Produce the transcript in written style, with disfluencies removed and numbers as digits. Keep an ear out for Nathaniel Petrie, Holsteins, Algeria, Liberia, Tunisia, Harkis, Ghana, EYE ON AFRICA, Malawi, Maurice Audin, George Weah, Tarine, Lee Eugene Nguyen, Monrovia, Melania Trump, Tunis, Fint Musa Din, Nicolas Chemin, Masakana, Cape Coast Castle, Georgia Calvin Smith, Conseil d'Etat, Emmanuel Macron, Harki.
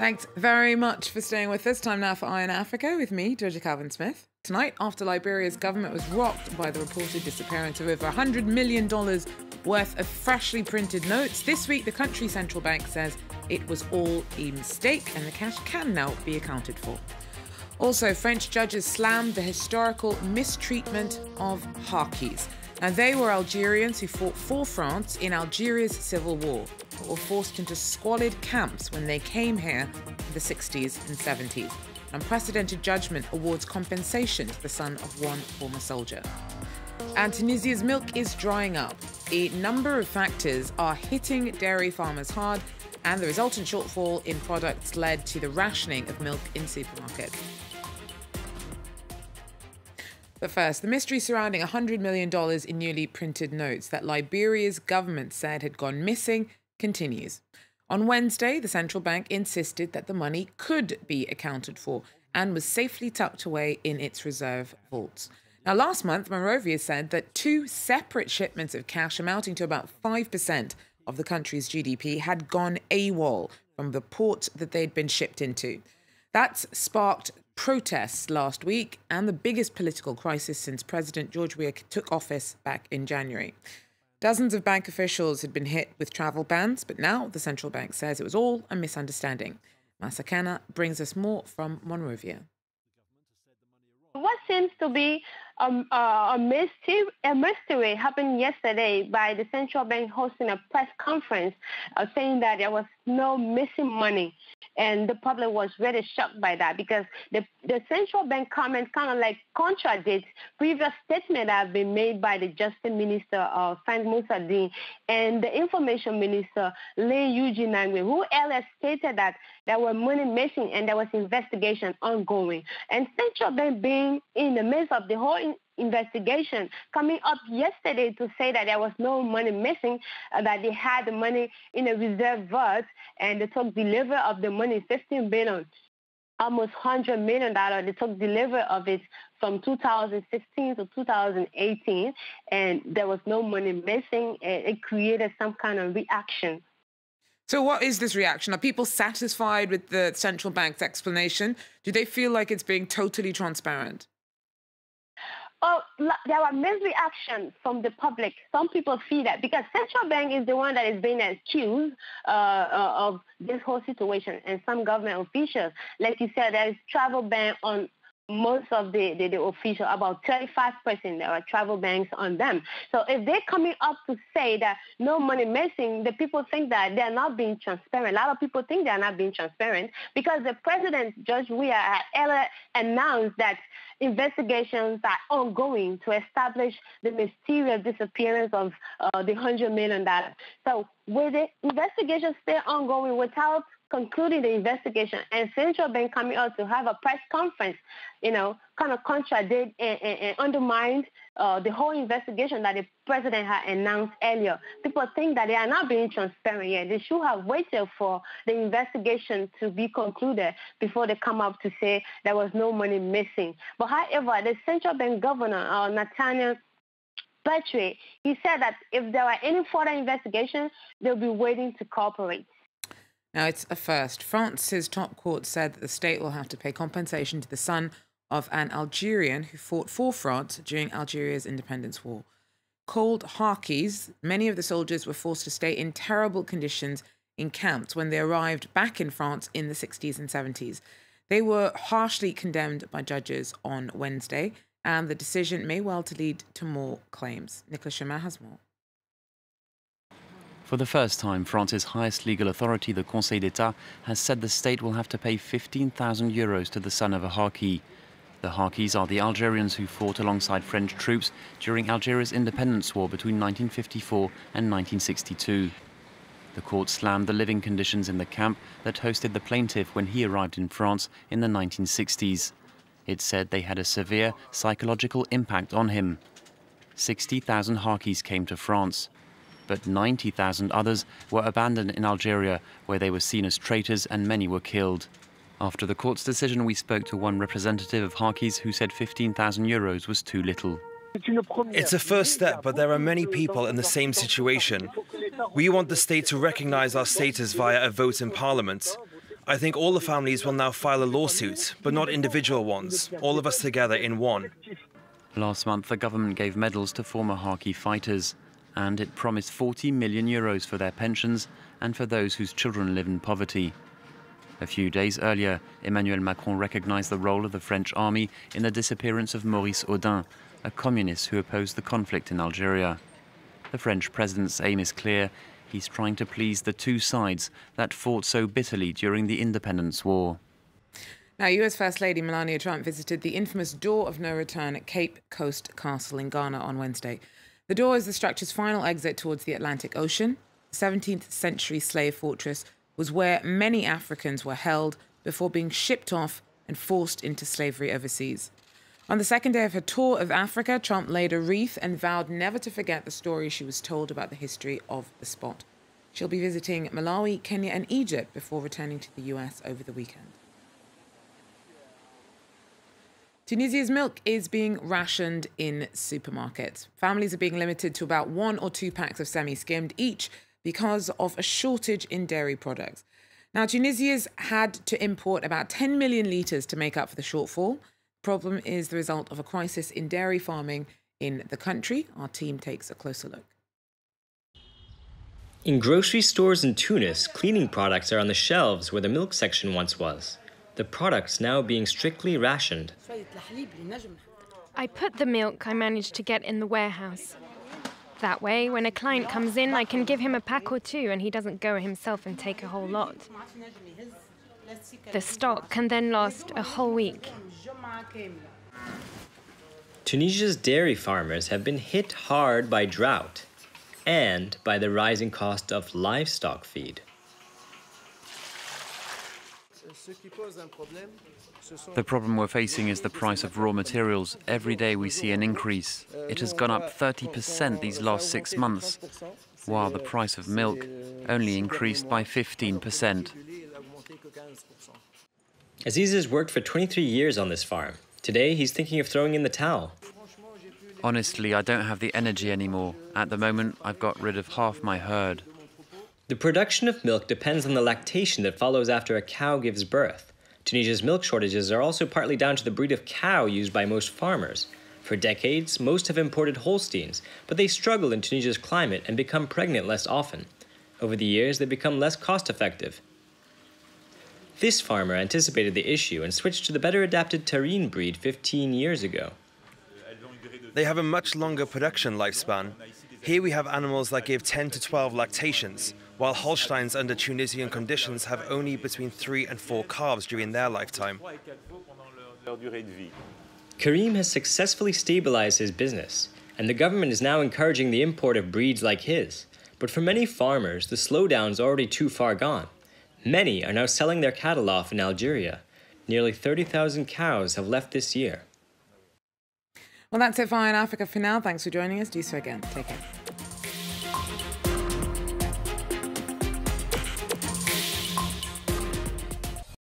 Thanks very much for staying with us. Time now for Eye on Africa with me, Georgia Calvin Smith. Tonight, after Liberia's government was rocked by the reported disappearance of over $100 million worth of freshly printed notes, this week the country's central bank says it was all a mistake and the cash can now be accounted for. Also, French judges slammed the historical mistreatment of Harkis. Now, they were Algerians who fought for France in Algeria's civil war, but were forced into squalid camps when they came here in the 60s and 70s. Unprecedented judgment awards compensation to the son of one former soldier. And Tunisia's milk is drying up. A number of factors are hitting dairy farmers hard, and the resultant shortfall in products led to the rationing of milk in supermarkets. But first, the mystery surrounding $100 million in newly printed notes that Liberia's government said had gone missing continues. On Wednesday, the central bank insisted that the money could be accounted for and was safely tucked away in its reserve vaults. Now, last month, Monrovia said that two separate shipments of cash amounting to about 5% of the country's GDP had gone AWOL from the port that they'd been shipped into. That's sparked protests last week and the biggest political crisis since President George Weah took office back in January. Dozens of bank officials had been hit with travel bans, but now the central bank says it was all a misunderstanding. Masakana brings us more from Monrovia. What seems to be a mystery happened yesterday by the central bank hosting a press conference saying that there was no missing money. And the public was really shocked by that because the central bank comment kind of like contradicts previous statements that have been made by the Justice Minister, Fint Musa Din, and the Information Minister, Lee Eugene Nguyen, who earlier stated that there were money missing and there was investigation ongoing. And central bank being in the midst of the whole investigation, coming up yesterday to say that there was no money missing, that they had the money in a reserve vault, and they took delivery of the money, $15 billion, almost $100 million. They took delivery of it from 2016 to 2018, and there was no money missing. It created some kind of reaction. So what is this reaction? Are people satisfied with the central bank's explanation? Do they feel like it's being totally transparent? Oh, there were misreactions from the public. Some people feel that because central bank is the one that is being accused of this whole situation, and some government officials, like you said, there is travel ban on most of the officials, about 35%, there are travel bans on them. So if they're coming up to say that no money missing, the people think that they're not being transparent. A lot of people think they're not being transparent because the president, George Weah, had earlier announced that investigations are ongoing to establish the mysterious disappearance of the $100 million. So with the investigation still ongoing, without concluding the investigation, and central bank coming out to have a press conference, you know, kind of contradict and undermined the whole investigation that the president had announced earlier. People think that they are not being transparent yet. They should have waited for the investigation to be concluded before they come up to say there was no money missing. But however, the central bank governor, Nathaniel Petrie, he said that if there were any further investigation, they'll be waiting to cooperate. Now, it's a first. France's top court said that the state will have to pay compensation to the son of an Algerian who fought for France during Algeria's independence war. Called Harkis, many of the soldiers were forced to stay in terrible conditions in camps when they arrived back in France in the 60s and 70s. They were harshly condemned by judges on Wednesday, and the decision may well lead to more claims. Nicolas Chemin has more. For the first time, France's highest legal authority, the Conseil d'Etat, has said the state will have to pay 15,000 euros to the son of a Harki. The Harkis are the Algerians who fought alongside French troops during Algeria's independence war between 1954 and 1962. The court slammed the living conditions in the camp that hosted the plaintiff when he arrived in France in the 1960s. It said they had a severe psychological impact on him. 60,000 Harkis came to France, but 90,000 others were abandoned in Algeria, where they were seen as traitors and many were killed. After the court's decision, we spoke to one representative of Harkis who said 15,000 euros was too little. It's a first step, but there are many people in the same situation. We want the state to recognize our status via a vote in parliament. I think all the families will now file a lawsuit, but not individual ones, all of us together in one. Last month, the government gave medals to former Harkis fighters, and it promised €40 million for their pensions and for those whose children live in poverty. A few days earlier, Emmanuel Macron recognized the role of the French army in the disappearance of Maurice Audin, a communist who opposed the conflict in Algeria. The French president's aim is clear. He's trying to please the two sides that fought so bitterly during the independence war. Now, US First Lady Melania Trump visited the infamous Door of No Return at Cape Coast Castle in Ghana on Wednesday. The door is the structure's final exit towards the Atlantic Ocean. The 17th century slave fortress was where many Africans were held before being shipped off and forced into slavery overseas. On the second day of her tour of Africa, Trump laid a wreath and vowed never to forget the story she was told about the history of the spot. She'll be visiting Malawi, Kenya and Egypt before returning to the US over the weekend. Tunisia's milk is being rationed in supermarkets. Families are being limited to about 1 or 2 packs of semi-skimmed each because of a shortage in dairy products. Now, Tunisia's had to import about 10 million litres to make up for the shortfall. The problem is the result of a crisis in dairy farming in the country. Our team takes a closer look. In grocery stores in Tunis, cleaning products are on the shelves where the milk section once was. The products now being strictly rationed. I put the milk I managed to get in the warehouse. That way, when a client comes in, I can give him a pack or two and he doesn't go himself and take a whole lot. The stock can then last a whole week. Tunisia's dairy farmers have been hit hard by drought and by the rising cost of livestock feed. The problem we're facing is the price of raw materials. Every day we see an increase. It has gone up 30% these last 6 months, while the price of milk only increased by 15%. Aziz has worked for 23 years on this farm. Today, he's thinking of throwing in the towel. Honestly, I don't have the energy anymore. At the moment, I've got rid of half my herd. The production of milk depends on the lactation that follows after a cow gives birth. Tunisia's milk shortages are also partly down to the breed of cow used by most farmers. For decades, most have imported Holsteins, but they struggle in Tunisia's climate and become pregnant less often. Over the years, they become less cost-effective. This farmer anticipated the issue and switched to the better-adapted Tarine breed 15 years ago. They have a much longer production lifespan. Here we have animals that give 10 to 12 lactations, while Holsteins under Tunisian conditions have only between 3 and 4 calves during their lifetime. Karim has successfully stabilized his business, and the government is now encouraging the import of breeds like his. But for many farmers, the slowdown's already too far gone. Many are now selling their cattle off in Algeria. Nearly 30,000 cows have left this year. Well, that's it for Eye on Africa for now. Thanks for joining us. Do so again. Take care.